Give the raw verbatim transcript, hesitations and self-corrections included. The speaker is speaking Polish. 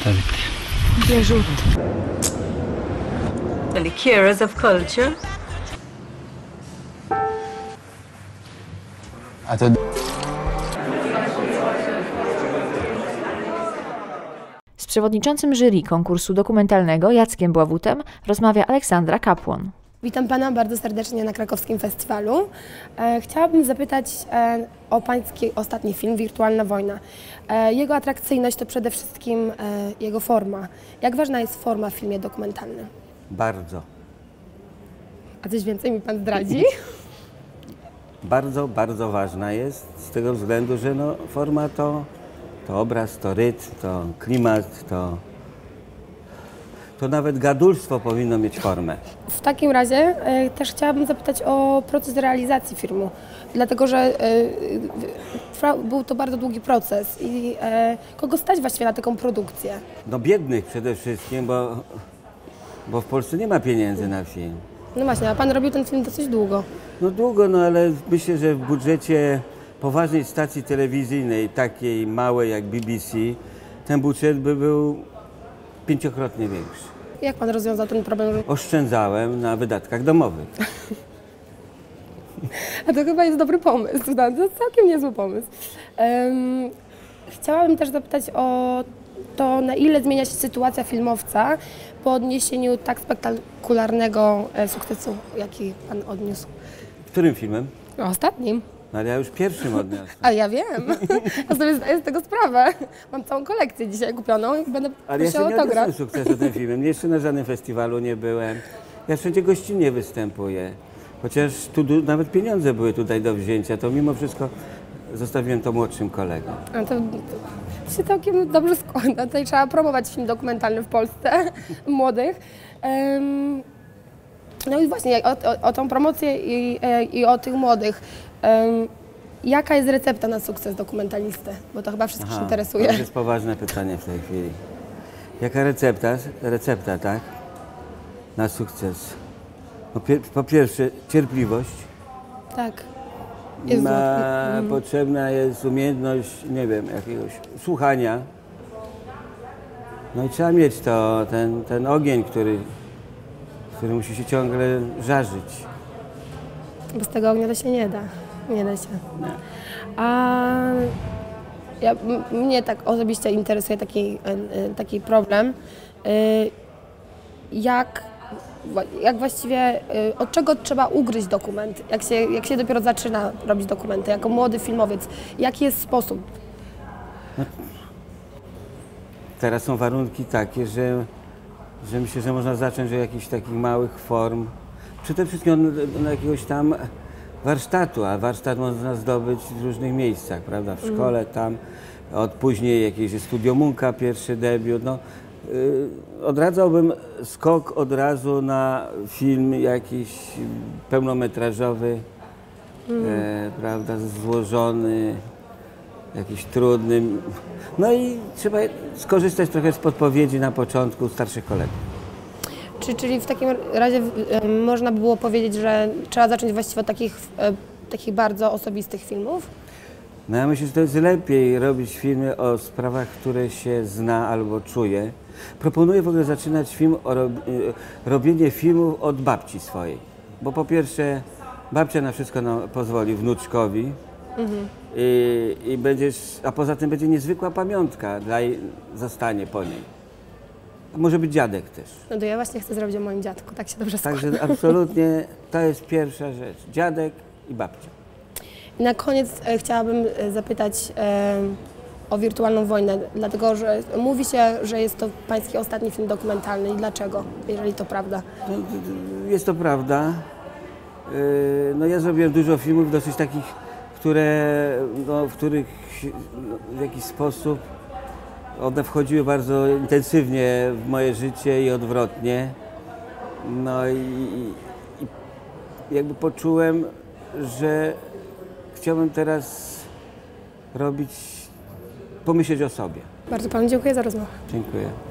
przedstawić. Bierzut. The curers of culture. A to... Z przewodniczącym jury konkursu dokumentalnego Jackiem Bławutem rozmawia Aleksandra Kapłon. Witam Pana bardzo serdecznie na Krakowskim Festiwalu. Chciałabym zapytać o Pański ostatni film, Wirtualna Wojna. Jego atrakcyjność to przede wszystkim jego forma. Jak ważna jest forma w filmie dokumentalnym? Bardzo. A coś więcej mi Pan zdradzi? Bardzo, bardzo ważna jest z tego względu, że no, forma to, to obraz, to rytm, to klimat, to... to nawet gadulstwo powinno mieć formę. W takim razie y, też chciałabym zapytać o proces realizacji filmu, dlatego że y, y, był to bardzo długi proces i y, kogo stać właściwie na taką produkcję? No biednych przede wszystkim, bo, bo w Polsce nie ma pieniędzy na film. No właśnie, a Pan robił ten film dosyć długo. No długo, no ale myślę, że w budżecie poważnej stacji telewizyjnej, takiej małej jak B B C, ten budżet by był pięciokrotnie większy. Jak Pan rozwiązał ten problem? Oszczędzałem na wydatkach domowych. A to chyba jest dobry pomysł. To jest całkiem niezły pomysł. Um, chciałabym też zapytać o to, na ile zmienia się sytuacja filmowca po odniesieniu tak spektakularnego sukcesu, jaki Pan odniósł. Którym filmem? Ostatnim. No ale ja już pierwszym odniosłem. A ja wiem. Ja sobie zdaję z tego sprawę. Mam całą kolekcję dzisiaj kupioną i będę prosiła autograf. Ale ja nie sukcesu tym filmem. Jeszcze na żadnym festiwalu nie byłem. Ja wszędzie gościnnie występuję. Chociaż tu nawet pieniądze były tutaj do wzięcia, to mimo wszystko zostawiłem to młodszym kolegom. A to, to się całkiem dobrze składa. Tutaj trzeba promować film dokumentalny w Polsce, młodych. Um, no i właśnie o, o, o tą promocję i, i o tych młodych. Um, jaka jest recepta na sukces dokumentalisty? Bo to chyba wszystkich Aha, interesuje. To jest poważne pytanie w tej chwili. Jaka recepta, recepta tak? Na sukces? Po, pier po pierwsze cierpliwość. Tak. Jest Ma, mm. Potrzebna jest umiejętność, nie wiem, jakiegoś słuchania. No i trzeba mieć to, ten, ten ogień, który, który musi się ciągle żarzyć. Bez tego ognia to się nie da. Nie da się. No. A ja, mnie tak osobiście interesuje taki, taki problem. Jak, jak właściwie, od czego trzeba ugryźć dokument? Jak się, jak się dopiero zaczyna robić dokumenty? Jako młody filmowiec, jaki jest sposób? No, teraz są warunki takie, że, że myślę, że można zacząć od jakichś takich małych form. Przede wszystkim od jakiegoś tam warsztatu, a warsztat można zdobyć w różnych miejscach, prawda? W szkole tam, od później jakieś studium Munka, pierwszy debiut. No, yy, odradzałbym skok od razu na film jakiś pełnometrażowy, mm. e, prawda, złożony, jakiś trudny. No i trzeba skorzystać trochę z podpowiedzi na początku starszych kolegów. Czy, czyli w takim razie można by było powiedzieć, że trzeba zacząć właściwie od takich, takich bardzo osobistych filmów? No ja myślę, że to jest lepiej robić filmy o sprawach, które się zna albo czuje. Proponuję w ogóle zaczynać film o rob, robienie filmów od babci swojej. Bo po pierwsze babcia na wszystko nam pozwoli, wnuczkowi. Mhm. I, i będziesz, a poza tym będzie niezwykła pamiątka, dla jej, zostanie po niej. Może być dziadek też. No to ja właśnie chcę zrobić o moim dziadku, tak się dobrze składa. Także absolutnie to jest pierwsza rzecz. Dziadek i babcia. Na koniec e, chciałabym zapytać e, o Wirtualną Wojnę, dlatego że mówi się, że jest to Pański ostatni film dokumentalny. I dlaczego, jeżeli to prawda? No, jest to prawda. E, no ja zrobiłem dużo filmów, dosyć takich, które, no, w których no, w jakiś sposób one wchodziły bardzo intensywnie w moje życie i odwrotnie. No i, i jakby poczułem, że chciałbym teraz robić, pomyśleć o sobie. Bardzo Panu dziękuję za rozmowę. Dziękuję.